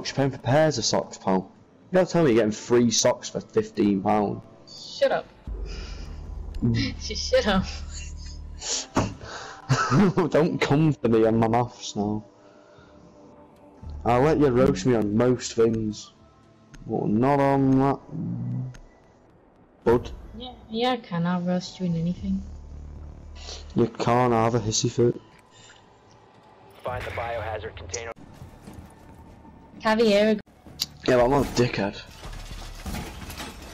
What you paying for pairs of socks, pal? You don't tell me you're getting 3 socks for £15. Shut up. Just shut up. Don't come for me on my maths now. I'll let you roast me on most things, but not on that. Bud. Yeah, I can. I'll roast you in anything. You can't have a hissy fit. Find the biohazard container. Caviera. Yeah, but I'm not a dickhead.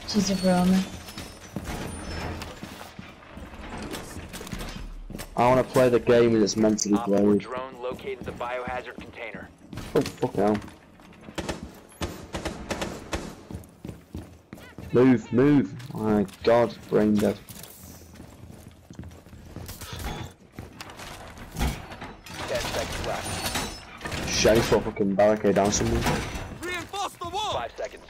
She's a Roma. I want to play the game and it's meant to be played. Our drone located the biohazard container. Oh, fuck hell. Move, move. Oh my god, brain dead. Shiny for fucking barricade down someone. Reinforce the wall! 5 seconds.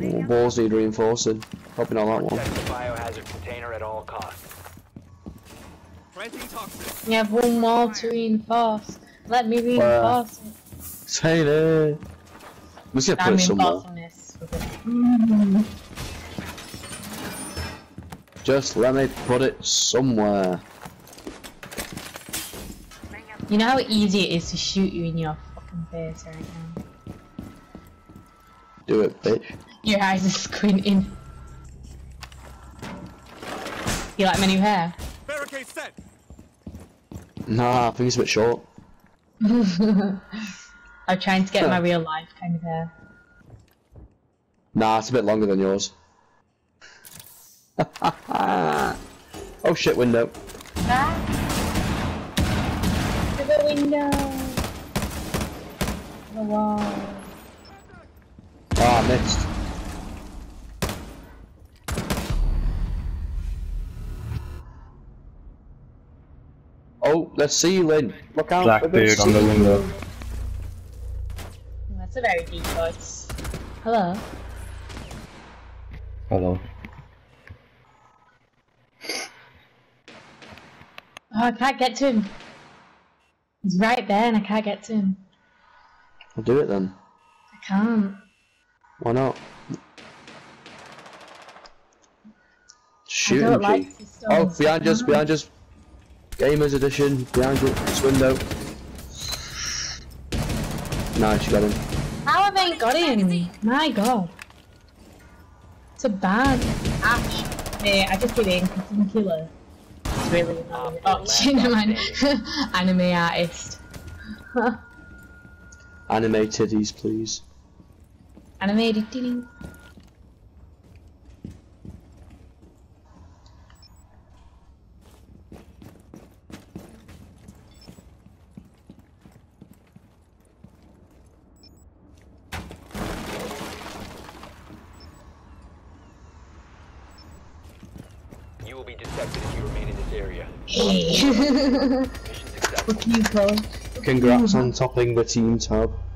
Oh, walls need reinforcing. Probably not that one. Protect the biohazard container at all costs. You have one wall to reinforce. Let me reinforce it. Say that. Let's get put somewhere. Just let me put it somewhere. You know how easy it is to shoot you in your fucking face right now? Do it, bitch. Your eyes are squinting. You like my new hair? Barricade set! Nah, I think it's a bit short. I'm trying to get my real life kind of hair. Nah, it's a bit longer than yours. Oh shit, window. Back to the window. The wall. Ah, missed. Oh, the ceiling. Look out. Black dude on the window. That's a very deep voice. Hello. Hello. Oh, I can't get to him. He's right there and I can't get to him. I'll do it then. I can't. Why not? Shoot him, G. Oh, behind us, behind us. Gamers edition, behind you, this window. Nice, you got him. How have they got him? My god. It's a bad ash. Hey, I just did it because I'm a killer. It's really annoying. Oh, shit, man. Anime artist. Anime titties, please. Animated titties. You will be detected if you remain in this area. Hey! Fuck you, Paul. Congrats on topping the team tab.